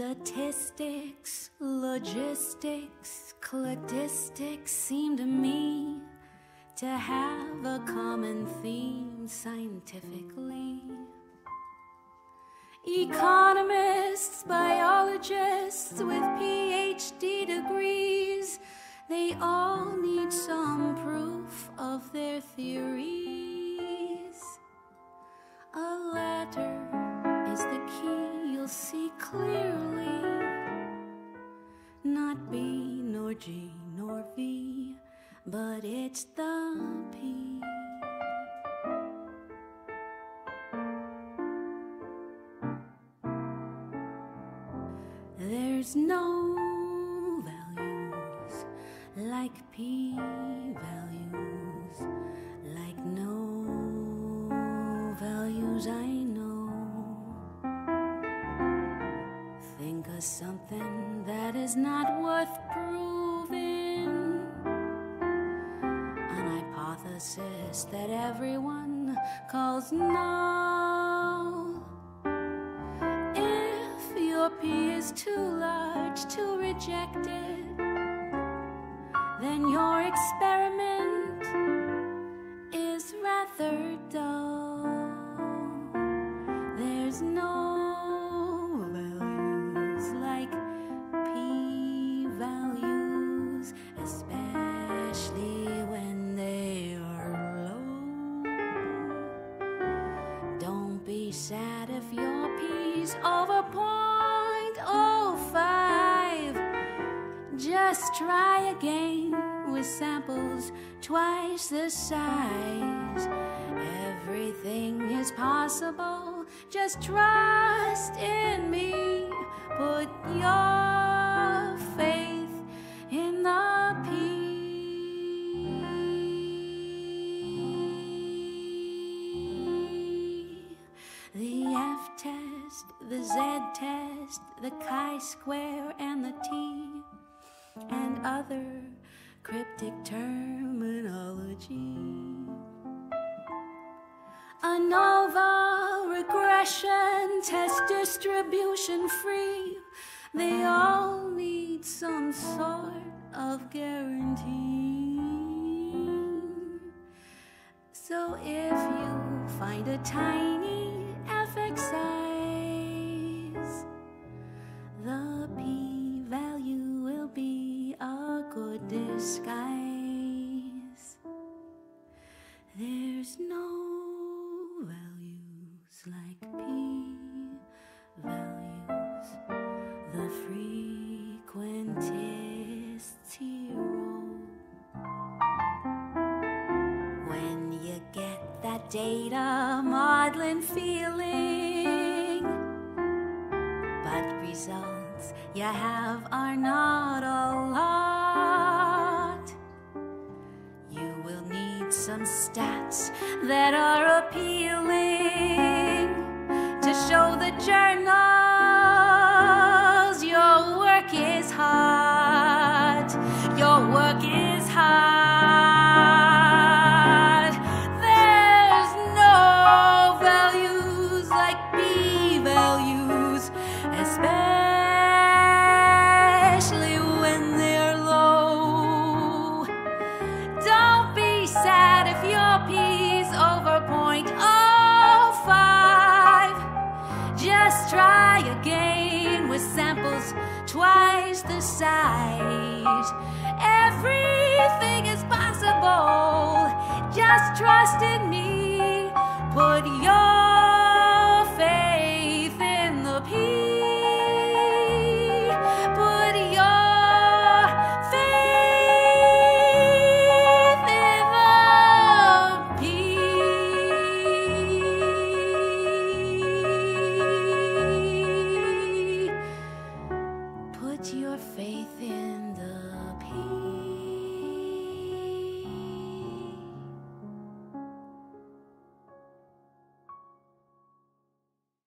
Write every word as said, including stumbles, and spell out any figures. Statistics, logistics, cladistics seem to me to have a common theme scientifically. Economists, biologists with P H D degrees, they all need some proof of their theories. A letter is the key you'll see clearly, not B, nor G, nor V, but it's the P. There's no values like p-values, like no values I know. Think of something that is not worth proving, an hypothesis that everyone calls null. If your p is too large to reject it, then your experiment is rather dull. There's no values like p-values, especially when they are low. Don't be sad if your p's over point. Just try again with samples twice the size. Everything is possible, just trust in me. Put your faith in the P. The F test, the Z test, the chi square, and the T, and other cryptic terminology. ANOVA, regression, test distribution free, they all need some sort of guarantee. So if you find a tiny f(x)'s, the p-value will be a good disguise. There's no values like p-values. The frequentist hero. When you get that data maudlin feeling, but results you have are not a lot. Some stats that are appealing to show the journals your work is hot, your work is hot. There's no values like p-values, especially when they're low. Don't be sad if your p's over point oh five, just try again with samples twice the size. Everything is possible, just trust in me. Put your faith in the P. Put your faith in the P.